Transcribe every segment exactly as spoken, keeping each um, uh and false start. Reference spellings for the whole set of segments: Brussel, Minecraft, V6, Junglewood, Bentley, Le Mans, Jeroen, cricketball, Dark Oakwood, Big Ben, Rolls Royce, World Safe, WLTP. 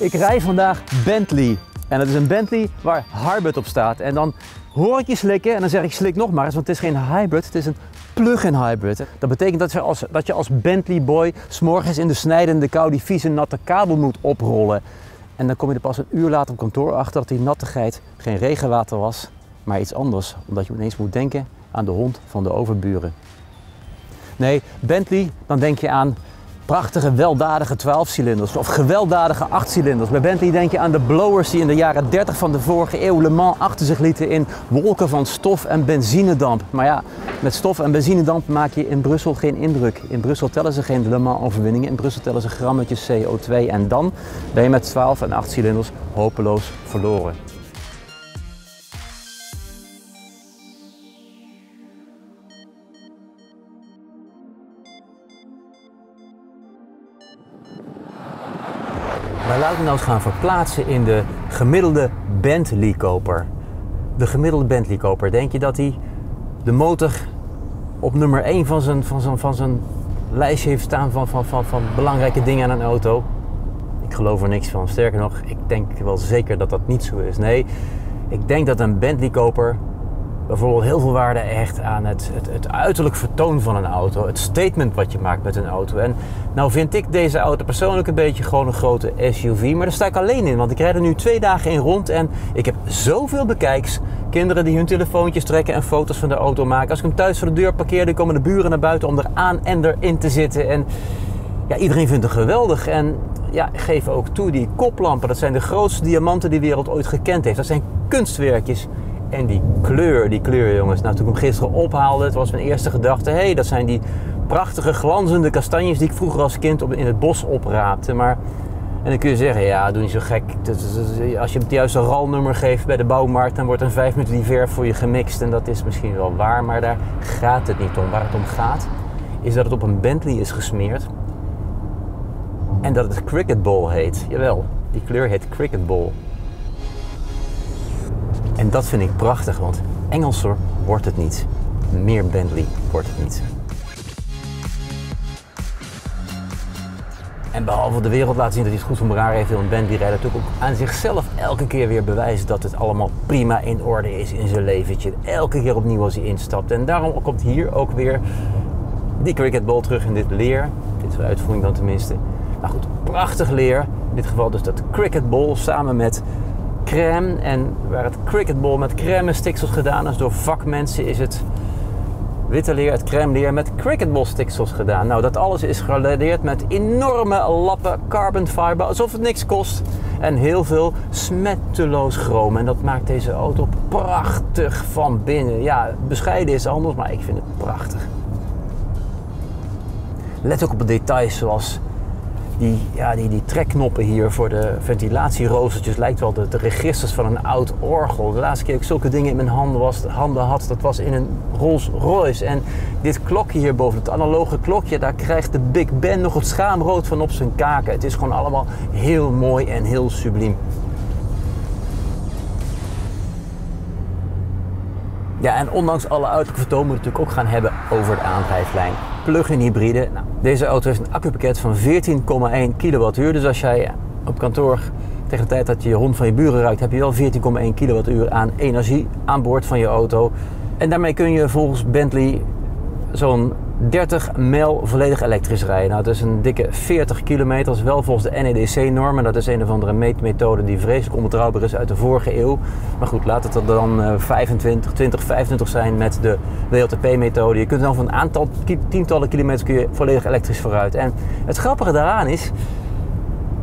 Ik rij vandaag Bentley. En dat is een Bentley waar hybrid op staat. En dan hoor ik je slikken en dan zeg ik slik nog maar eens, want het is geen hybrid, het is een plug-in hybrid. Dat betekent dat je als, dat je als Bentley boy 's morgens in de snijdende kou die vieze natte kabel moet oprollen. En dan kom je er pas een uur later op kantoor achter dat die nattigheid geen regenwater was, maar iets anders. Omdat je ineens moet denken aan de hond van de overburen. Nee, Bentley, dan denk je aan prachtige weldadige twaalf-cilinders of gewelddadige acht-cilinders. Bij Bentley denk je aan de blowers die in de jaren dertig van de vorige eeuw Le Mans achter zich lieten in wolken van stof en benzinedamp. Maar ja, met stof en benzinedamp maak je in Brussel geen indruk. In Brussel tellen ze geen Le Mans-overwinningen, in Brussel tellen ze grammetjes C O twee. En dan ben je met twaalf en acht-cilinders hopeloos verloren. Maar laten we nou eens gaan verplaatsen in de gemiddelde Bentley-koper. De gemiddelde Bentley-koper, denk je dat hij de motor op nummer één van zijn, van zijn, van zijn lijstje heeft staan van, van, van, van belangrijke dingen aan een auto? Ik geloof er niks van. Sterker nog, ik denk wel zeker dat dat niet zo is. Nee, ik denk dat een Bentley-koper bijvoorbeeld heel veel waarde hecht aan het, het, het uiterlijk vertoon van een auto. Het statement wat je maakt met een auto. En nou vind ik deze auto persoonlijk een beetje gewoon een grote S U V. Maar daar sta ik alleen in, want ik rijd er nu twee dagen in rond. En ik heb zoveel bekijks. Kinderen die hun telefoontjes trekken en foto's van de auto maken. Als ik hem thuis voor de deur parkeer, dan komen de buren naar buiten om er aan en erin te zitten. En ja, iedereen vindt hem geweldig. En ja, geef ook toe, die koplampen, dat zijn de grootste diamanten die de wereld ooit gekend heeft. Dat zijn kunstwerkjes. En die kleur, die kleur jongens. Nou, toen ik hem gisteren ophaalde, het was mijn eerste gedachte. Hé, hey, dat zijn die prachtige glanzende kastanjes die ik vroeger als kind op, in het bos opraapte. Maar, en dan kun je zeggen, ja, doe niet zo gek. Als je het juiste R A L-nummer geeft bij de bouwmarkt, dan wordt in vijf minuten die verf voor je gemixt. En dat is misschien wel waar, maar daar gaat het niet om. Waar het om gaat, is dat het op een Bentley is gesmeerd. En dat het cricketball heet. Jawel, die kleur heet cricketball. En dat vind ik prachtig, want Engelser wordt het niet. Meer Bentley wordt het niet. En behalve de wereld laten zien dat hij het goed voor elkaar heeft, wil een Bentley rijden natuurlijk ook aan zichzelf elke keer weer bewijzen dat het allemaal prima in orde is in zijn leventje. Elke keer opnieuw als hij instapt. En daarom komt hier ook weer die cricketball terug in dit leer. Dit is de uitvoering dan tenminste. Maar goed, prachtig leer. In dit geval dus dat cricketball samen met crème. En waar het cricketball met crème en stiksels gedaan is door vakmensen, is het witte leer, het crème leer, met cricketball stiksels gedaan. Nou, dat alles is geladeerd met enorme lappen carbon fiber, alsof het niks kost. En heel veel smetteloos chroom. En dat maakt deze auto prachtig van binnen. Ja, bescheiden is anders, maar ik vind het prachtig. Let ook op de details zoals Die, ja, die, die trekknoppen hier voor de ventilatieroostertjes. Lijkt wel de, de registers van een oud orgel. De laatste keer dat ik zulke dingen in mijn handen, was, handen had, dat was in een Rolls Royce. En dit klokje hierboven, het analoge klokje, daar krijgt de Big Ben nog het schaamrood van op zijn kaken. Het is gewoon allemaal heel mooi en heel subliem. Ja, en ondanks alle uiterlijke vertoon moet het natuurlijk ook gaan hebben over de aandrijflijn. Plug-in hybride. Nou, deze auto heeft een accupakket van veertien komma één kilowattuur. Dus als jij op kantoor tegen de tijd dat je je hond van je buren ruikt, heb je wel veertien komma één kilowattuur aan energie aan boord van je auto. En daarmee kun je volgens Bentley zo'n dertig mijl volledig elektrisch rijden. Nou, dat is een dikke veertig kilometer, wel volgens de N E D C-norm. En dat is een of andere meetmethode die vreselijk onbetrouwbaar is uit de vorige eeuw. Maar goed, laat het er dan vijfentwintig, twintig, vijfentwintig zijn met de W L T P-methode. Je kunt dan van een aantal tientallen kilometers kun je volledig elektrisch vooruit. En het grappige daaraan is,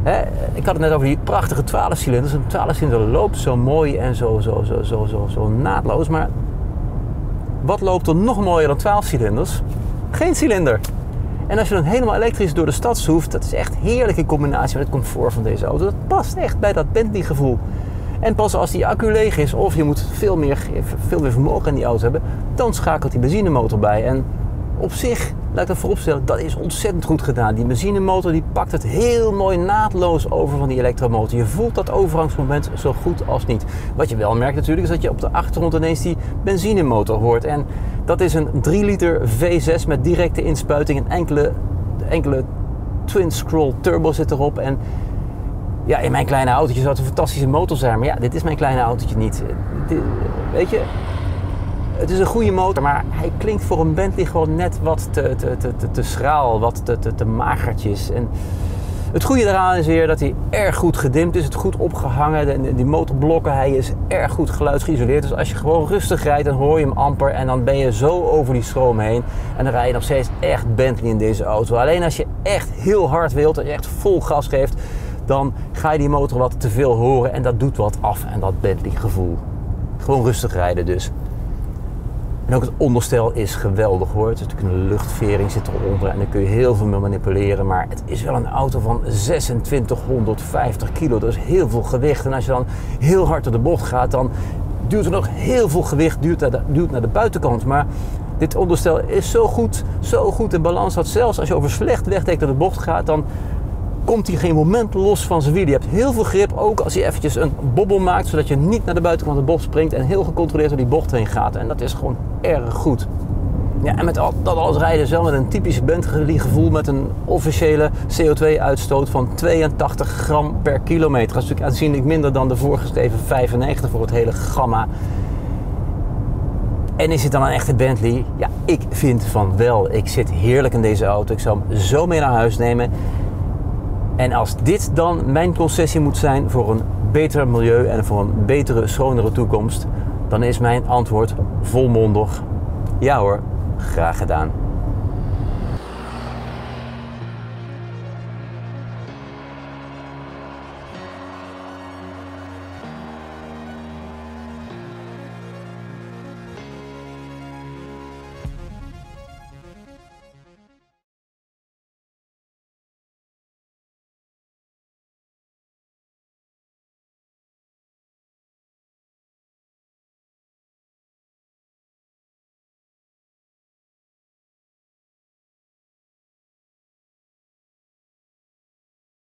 hè, ik had het net over die prachtige twaalf-cilinders. Een twaalf-cilinder loopt zo mooi en zo, zo, zo, zo, zo, zo naadloos. Maar wat loopt er nog mooier dan twaalf-cilinders? Geen cilinder. En als je dan helemaal elektrisch door de stad zoeft, dat is echt heerlijk in combinatie met het comfort van deze auto. Dat past echt bij dat Bentley gevoel. En pas als die accu leeg is of je moet veel meer, veel meer vermogen in die auto hebben, dan schakelt die benzinemotor bij. En op zich, laat ik dat vooropstellen, dat is ontzettend goed gedaan. Die benzinemotor die pakt het heel mooi naadloos over van die elektromotor. Je voelt dat overgangsmoment zo goed als niet. Wat je wel merkt natuurlijk is dat je op de achtergrond ineens die benzinemotor hoort. En dat is een drie liter V zes met directe inspuiting. Een enkele, enkele twin-scroll turbo zit erop. En ja, in mijn kleine autootje zou het een fantastische motor zijn. Maar ja, dit is mijn kleine autootje niet. Dit, weet je, het is een goede motor, maar hij klinkt voor een Bentley gewoon net wat te, te, te, te, te schraal, wat te, te, te magertjes. En het goede daaraan is weer dat hij erg goed gedimd is, het goed opgehangen. En die motorblokken, hij is erg goed geluidsgeïsoleerd. Dus als je gewoon rustig rijdt, dan hoor je hem amper. En dan ben je zo over die stroom heen. En dan rij je nog steeds echt Bentley in deze auto. Alleen als je echt heel hard wilt, en je echt vol gas geeft, dan ga je die motor wat te veel horen. En dat doet wat af en dat Bentley gevoel. Gewoon rustig rijden dus. En ook het onderstel is geweldig hoor. Het is natuurlijk een luchtvering zit eronder en daar kun je heel veel mee manipuleren. Maar het is wel een auto van zesentwintighonderdvijftig kilo. Dat is heel veel gewicht. En als je dan heel hard door de bocht gaat, dan duwt er nog heel veel gewicht duwt naar de, duwt naar de buitenkant. Maar dit onderstel is zo goed, zo goed in balans dat zelfs als je over slecht wegdekt door de bocht gaat, dan komt hij geen moment los van zijn wielen. Je hebt heel veel grip, ook als hij eventjes een bobbel maakt, zodat je niet naar de buitenkant van de bocht springt en heel gecontroleerd door die bocht heen gaat. En dat is gewoon erg goed. Ja, en met al, dat alles rijden zelf met een typisch Bentley gevoel met een officiële C O twee uitstoot van tweeëntachtig gram per kilometer. Dat is natuurlijk aanzienlijk minder dan de voorgeschreven vijfennegentig voor het hele gamma. En is het dan een echte Bentley? Ja, ik vind van wel. Ik zit heerlijk in deze auto. Ik zou hem zo mee naar huis nemen. En als dit dan mijn concessie moet zijn voor een beter milieu en voor een betere, schonere toekomst, dan is mijn antwoord volmondig. Ja hoor, graag gedaan.